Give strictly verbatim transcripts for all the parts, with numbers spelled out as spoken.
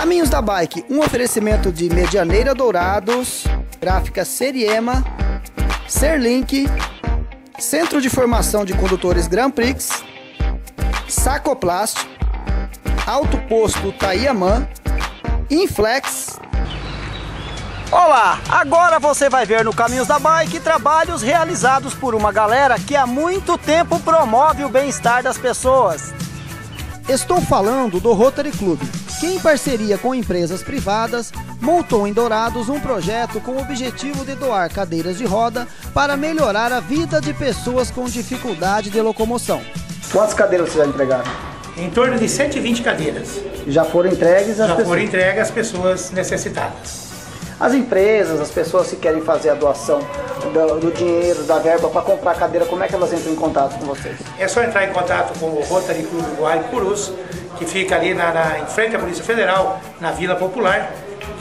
Caminhos da Bike, um oferecimento de Medianeira Dourados, Gráfica Seriema, Serlink, Centro de Formação de Condutores Grand Prix, Sacoplast, Auto Posto Taiamã, Inflex. Olá, agora você vai ver no Caminhos da Bike trabalhos realizados por uma galera que há muito tempo promove o bem-estar das pessoas. Estou falando do Rotary Club, que em parceria com empresas privadas, montou em Dourados um projeto com o objetivo de doar cadeiras de roda para melhorar a vida de pessoas com dificuldade de locomoção. Quantas cadeiras você vai entregar? Em torno de cento e vinte cadeiras. Já foram entregues às Já pessoas? Já foram entregues às pessoas necessitadas. As empresas, as pessoas que querem fazer a doação do, do dinheiro, da verba para comprar cadeira, como é que elas entram em contato com vocês? É só entrar em contato com o Rotary Club Guaicurus, que fica ali na, na, em frente à Polícia Federal, na Vila Popular,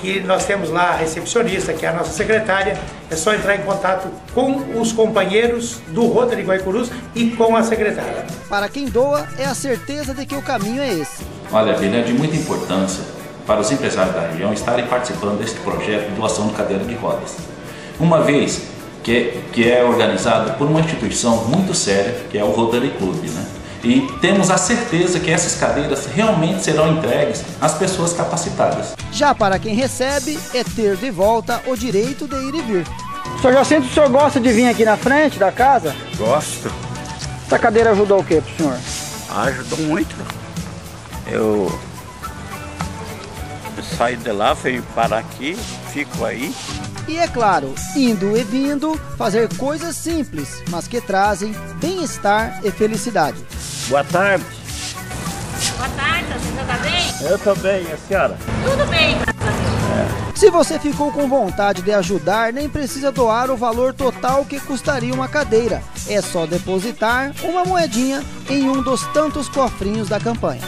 que nós temos lá a recepcionista, que é a nossa secretária. É só entrar em contato com os companheiros do Rotary Guaicurus e com a secretária. Para quem doa, é a certeza de que o caminho é esse. Olha, Vila, é de muita importância para os empresários da região estarem participando deste projeto de doação de cadeira de rodas, uma vez que é, que é organizado por uma instituição muito séria, que é o Rotary Club, né? E temos a certeza que essas cadeiras realmente serão entregues às pessoas capacitadas. Já para quem recebe, é ter de volta o direito de ir e vir. Senhor Jacinto, o senhor gosta de vir aqui na frente da casa? Gosto. Essa cadeira ajudou o que para o senhor? Ajudou muito. Eu... saio de lá, venho parar aqui, fico aí. E é claro, indo e vindo, fazer coisas simples, mas que trazem bem-estar e felicidade. Boa tarde. Boa tarde, você tá bem? Eu tô bem, a senhora? Tudo bem, graças a Deus. Se você ficou com vontade de ajudar, nem precisa doar o valor total que custaria uma cadeira. É só depositar uma moedinha em um dos tantos cofrinhos da campanha.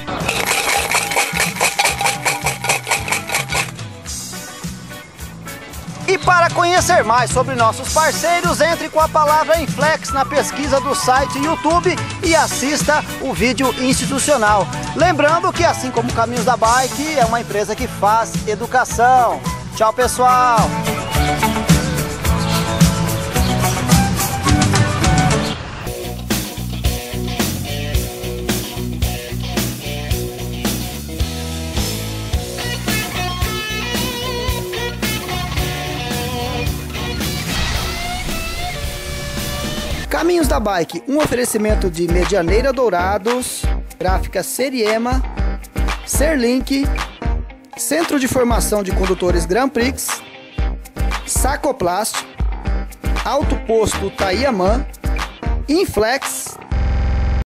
E para conhecer mais sobre nossos parceiros, entre com a palavra Inflex na pesquisa do site YouTube e assista o vídeo institucional. Lembrando que, assim como Caminhos da Bike, é uma empresa que faz educação. Tchau, pessoal! Caminhos da Bike, um oferecimento de Medianeira Dourados, Gráfica Seriema, Serlink, Centro de Formação de Condutores Grand Prix, Sacoplast, Auto Posto Taiamã, Inflex.